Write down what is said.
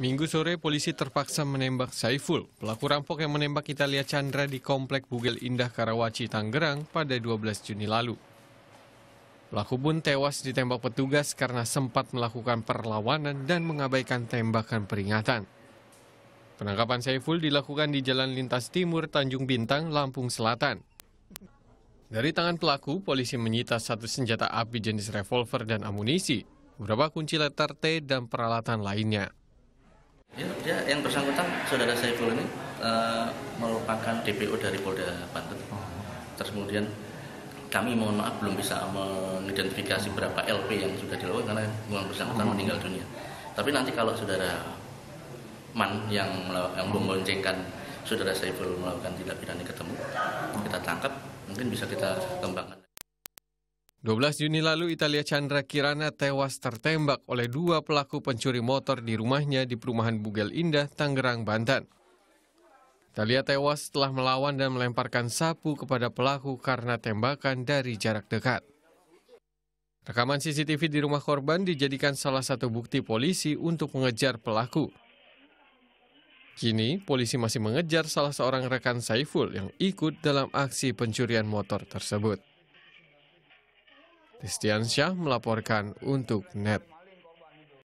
Minggu sore, polisi terpaksa menembak Saiful, pelaku rampok yang menembak Italia Chandra di Komplek Bugel Indah Karawaci, Tangerang pada 12 Juni lalu. Pelaku pun tewas ditembak petugas karena sempat melakukan perlawanan dan mengabaikan tembakan peringatan. Penangkapan Saiful dilakukan di Jalan Lintas Timur, Tanjung Bintang, Lampung Selatan. Dari tangan pelaku, polisi menyita satu senjata api jenis revolver dan amunisi, beberapa kunci letter T dan peralatan lainnya. Ya, yang bersangkutan saudara Saiful ini merupakan DPO dari Polda Banten. Terus kemudian kami mohon maaf belum bisa mengidentifikasi berapa LP yang sudah dilakukan karena yang bersangkutan meninggal dunia. Tapi nanti kalau saudara Man yang memboncengkan saudara Saiful melakukan tindak pidana ketemu, kita tangkap, mungkin bisa kita kembangkan. 12 Juni lalu, Italia Chandra Kirana tewas tertembak oleh dua pelaku pencuri motor di rumahnya di perumahan Bugel Indah, Tangerang, Banten. Italia tewas setelah melawan dan melemparkan sapu kepada pelaku karena tembakan dari jarak dekat. Rekaman CCTV di rumah korban dijadikan salah satu bukti polisi untuk mengejar pelaku. Kini, polisi masih mengejar salah seorang rekan Saiful yang ikut dalam aksi pencurian motor tersebut. Christian Syah melaporkan untuk NET.